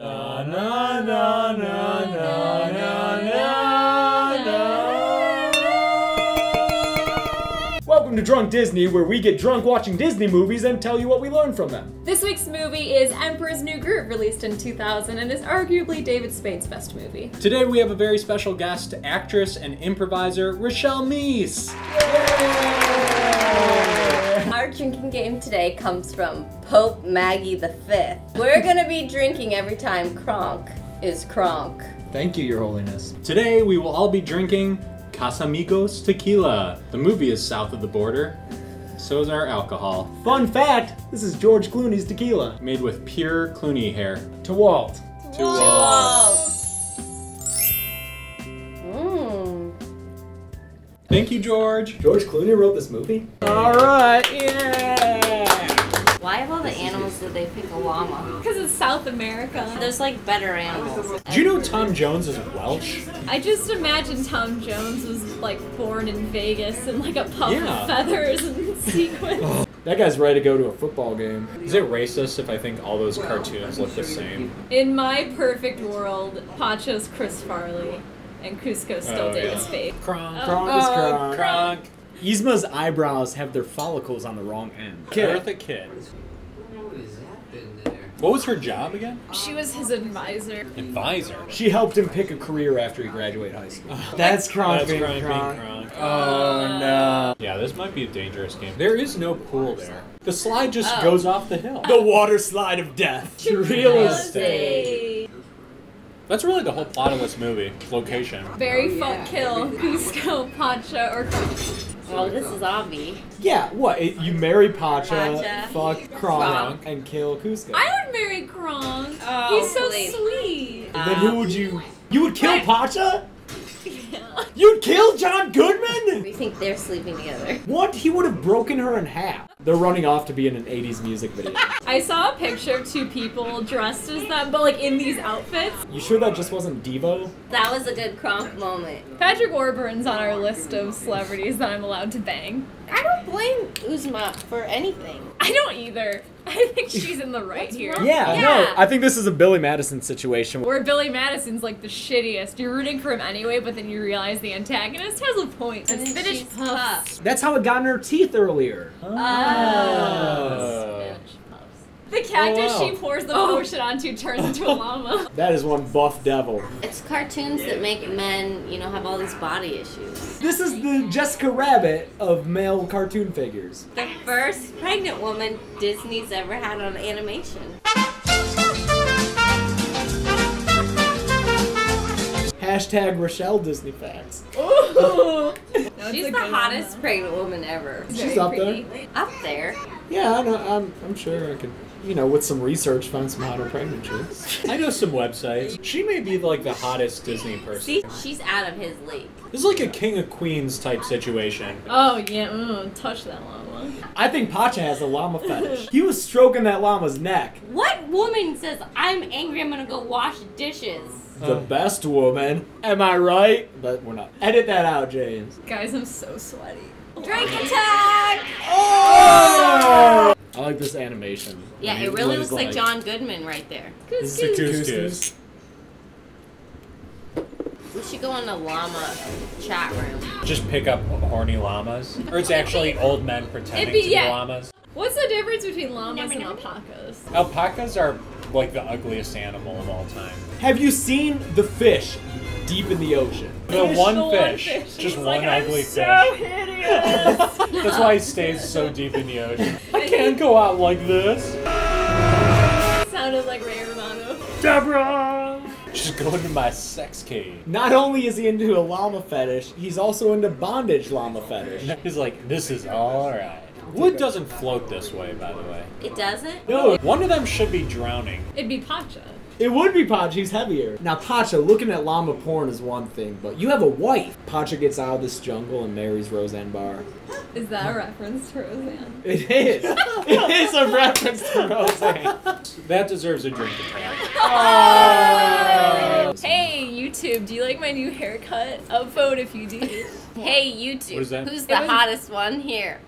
Na na na na na na na na. Welcome to Drunk Disney, where we get drunk watching Disney movies and tell you what we learned from them. This week's movie is Emperor's New Groove, released in 2000, and is arguably David Spade's best movie. Today we have a very special guest, actress and improviser, Richelle Meiss. Our drinking game today comes from Pope Maggie V. We're gonna be drinking every time Kronk is Kronk. Thank you, Your Holiness. Today we will all be drinking Casamigos tequila. The movie is south of the border, so is our alcohol. Fun fact, this is George Clooney's tequila. Made with pure Clooney hair. Tewalt. Tewalt. Thank you, George. George Clooney wrote this movie? All right, yeah! Why of all the animals did they pick a llama? Because it's South America. There's like better animals. Do you know Tom Jones is Welsh? I just imagine Tom Jones was like born in Vegas in like a puff of feathers and sequins. Oh, that guy's ready to go to a football game. Is it racist if I think all those cartoons look the same? In my perfect world, Pacha's Chris Farley. And Kuzco still did his fake. Crunk. Crunk is Crunk. Yzma's eyebrows have their follicles on the wrong end. Eartha Kitt. What has that been there? What was her job again? She was his advisor. Advisor? She helped him pick a career after he graduated high school. That's Crunk being Crunk. Oh, no. Yeah, this might be a dangerous game. There is no pool there. The slide just goes off the hill. The water slide of death. To real estate. That's really the whole plot of this movie. Location. Very fuck kill, Kuzco, Pacha, or Crunk. Well, this is obvious. Yeah, what? You marry Pacha, fuck Crunk, and kill Kuzco. I would marry Crunk. Oh, he's so sweet. Then who would you... You would kill Pacha? Yeah. You'd kill John Goodman? We think they're sleeping together. What? He would have broken her in half. They're running off to be in an 80s music video. I saw a picture of two people dressed as them, but like in these outfits. You sure that just wasn't Devo? That was a good Crunk moment. Patrick Warburton's on our list of celebrities that I'm allowed to bang. I don't blame Yzma for anything. I don't either. I think she's in the right here. Yeah, no, I think this is a Billy Madison situation. Where Billy Madison's like the shittiest. You're rooting for him anyway, but then you realize the antagonist has a point. And spinach puffs. That's how it got in her teeth earlier. Oh. Spinach puffs. The cactus she pours the potion onto turns into a llama. That is one buff devil. It's cartoons that make men, you know, have all these body issues. This is the Jessica Rabbit of male cartoon figures. The first pregnant woman Disney's ever had on animation. Hashtag Richelle Disney Facts. Ooh. She's the hottest pregnant woman ever. She's up there. Up there. Yeah, I know, I'm sure I can, you know, with some research, find some hotter pregnant chicks. I know some websites. She may be like the hottest Disney person. See, she's out of his league. This is like a King of Queens type situation. Oh, yeah, touch that llama. I think Pacha has a llama fetish. He was stroking that llama's neck. What woman says, I'm angry, I'm gonna go wash dishes? The best woman. Am I right? But we're not. Edit that out, James. Guys, I'm so sweaty. Drink attack! Oh! I like this animation. Yeah, it really looks like John Goodman right there. Couscous. We should go on a llama chat room. Just pick up horny llamas. Or it's actually old men pretending to be llamas. What's the difference between llamas and alpacas? Alpacas are like the ugliest animal of all time. Have you seen the fish deep in the ocean? The one fish. Just one ugly fish. So hideous. That's why he stays so deep in the ocean. I can't go out like this. Sounded like Ray Romano. Deborah! Just go into my sex cave. Not only is he into a llama fetish, he's also into bondage llama fetish. He's like, this is alright. Wood doesn't float this way, by the way. It doesn't? No, one of them should be drowning. It'd be Pacha. It would be Pacha, he's heavier. Now Pacha, looking at llama porn is one thing, but you have a wife. Pacha gets out of this jungle and marries Roseanne Barr. Is that a reference to Roseanne? It is. It is a reference to Roseanne. That deserves a drink attack. Oh. Hey YouTube, do you like my new haircut? Upvote if you do. Hey YouTube, who's the hottest one here?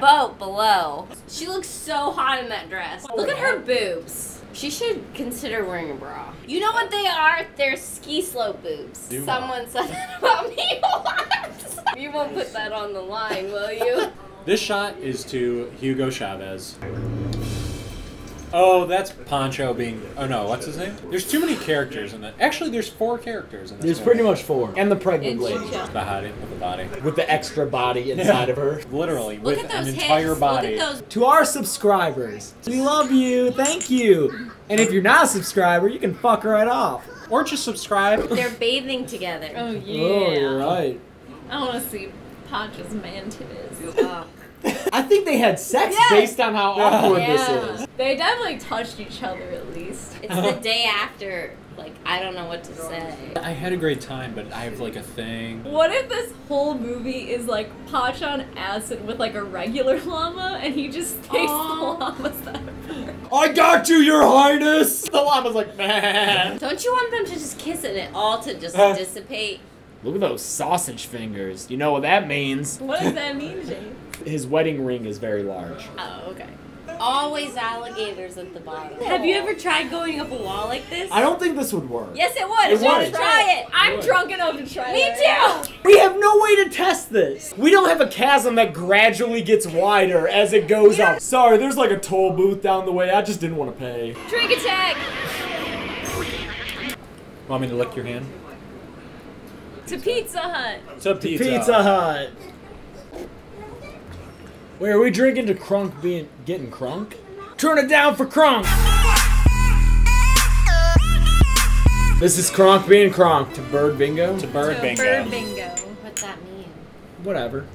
Vote below. She looks so hot in that dress. Look at her boobs. She should consider wearing a bra. You know what they are? They're ski slope boobs. Do Someone not. Said that about me once. You won't put that on the line, will you? This shot is to Hugo Chavez. Oh, that's Pancho being... Oh no, what's his name? There's too many characters in that. Actually, there's four characters in this There's movie. Pretty much four. And the pregnant lady. The body. With the extra body inside of her. Literally, with an entire body. To our subscribers, we love you, thank you. And if you're not a subscriber, you can fuck right off. Or just subscribe. They're bathing together. Oh, yeah. Oh, you're right. I want to see Pancho's man titties. I think they had sex based on how awkward this is. They definitely touched each other at least. It's the day after, like, I don't know what to say. I had a great time, but I have like a thing. What if this whole movie is like Pacha on acid with like a regular llama and he just takes the llama's ever? I got you, your highness! The llama's like, man. Don't you want them to just kiss it at all to just dissipate? Look at those sausage fingers. You know what that means. What does that mean, James? His wedding ring is very large. Oh, okay. Always alligators at the bottom. Have you ever tried going up a wall like this? I don't think this would work. Yes, it would. It would. Try it. I'm drunk enough to try it. Me too. We have no way to test this. We don't have a chasm that gradually gets wider as it goes up. Sorry, there's like a toll booth down the way. I just didn't want to pay. Drink attack. Want me to lick your hand? To Pizza Hut. To Pizza Hut. Wait, are we drinking to Crunk being getting crunk? Turn it down for Crunk! This is Crunk being Crunk. To bird bingo? To bird bingo. What's that mean? Whatever.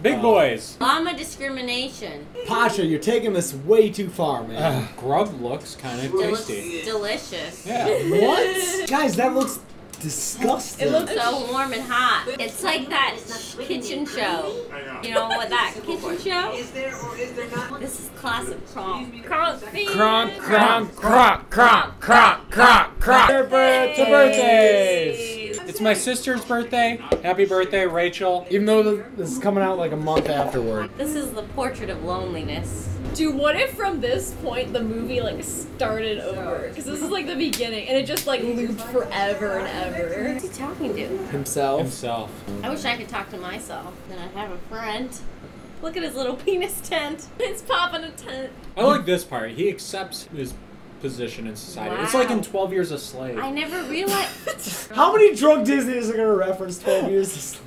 Big boys. Llama discrimination. Pacha, you're taking this way too far, man. Grub looks kind of tasty. Looks delicious. Yeah. What? Guys, that looks disgusting. It looks so warm and hot. It's like that kitchen show. You know what that kitchen show? Is there or is there not? This is classic Kronk. Kronk. To birthdays. It's my sister's birthday. Happy birthday, Rachel. Even though this is coming out like a month afterward. This is the portrait of loneliness. Dude, what if from this point the movie like started over? Because this is like the beginning and it just like looped forever and ever. Who's he talking to? Himself. I wish I could talk to myself. Then I'd have a friend. Look at his little penis tent. It's popping a tent. I like this part. He accepts his position in society. Wow. It's like in 12 Years a Slave. I never realized. How many drunk Disneys are going to reference 12 Years a Slave?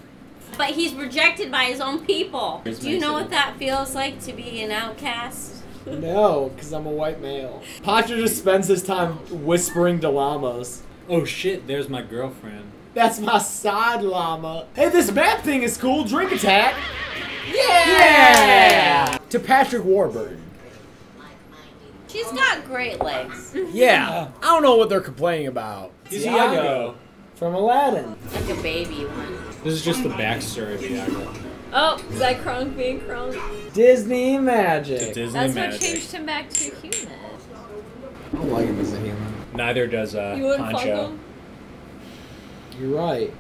But he's rejected by his own people. Do you know what that feels like to be an outcast? No, because I'm a white male. Pacha just spends his time whispering to llamas. Oh shit, there's my girlfriend. That's my side llama. Hey, this map thing is cool. Drink attack. Yeah! To Patrick Warburton. She's got great legs. Yeah. I don't know what they're complaining about. Diego. From Aladdin. Like a baby one. This is just the backstory of Diego. Oh, is that Kronk being Kronk? Disney magic. That's what changed him back to human. I don't like him as a human. Neither does Pancho. You wouldn't fuck him? You're right.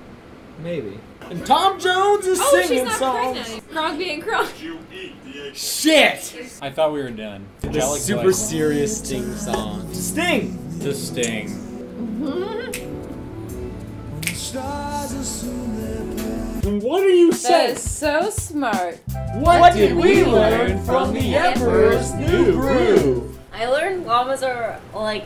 Maybe. And Tom Jones is singing songs. Kronk being Kronk. Shit! I thought we were done. The super serious Sting song. Sting! To Sting. What are you saying? That is so smart. What did we learn from the Emperor's New Groove? I learned llamas are like,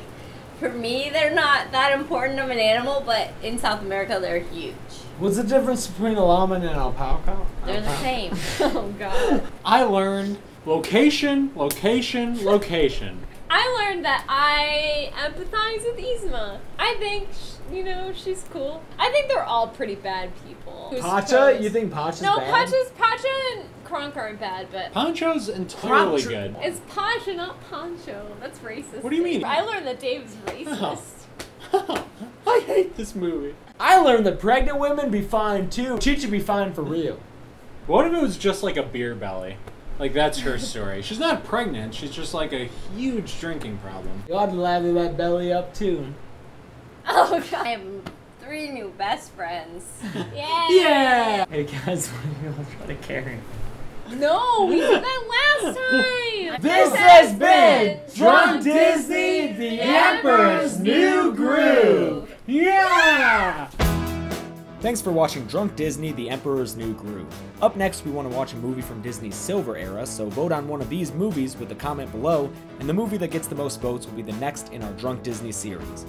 for me, they're not that important of an animal, but in South America, they're huge. What's the difference between a llama and an alpaca? They're the same. Oh, God. I learned location. I learned that I empathize with Yzma. I think, you know, she's cool. I think they're all pretty bad people. Pacha? You think Pacha's bad? No, Pacha and Kronk aren't bad, but... Pancho's entirely good. It's Pacha, not Pancho. That's racist. What do you mean? I learned that Dave's racist. I hate this movie. I learned that pregnant women be fine, too. She should be fine for real. What if it was just like a beer belly? Like, that's her story. She's not pregnant. She's just like a huge drinking problem. You ought to lather that belly up, too. Oh, God. I have 3 new best friends. Yeah. Yeah. Hey, guys, what do you all try to carry? No, we did that last time. This has been Drunk Disney, the Emperor's New Groove! Yeah! Thanks for watching Drunk Disney, The Emperor's New Groove. Up next, we want to watch a movie from Disney's Silver Era, so vote on one of these movies with a comment below, and the movie that gets the most votes will be the next in our Drunk Disney series.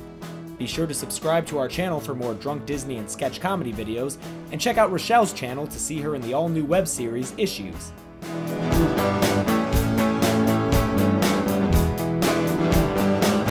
Be sure to subscribe to our channel for more Drunk Disney and sketch comedy videos, and check out Richelle's channel to see her in the all-new web series, Issues.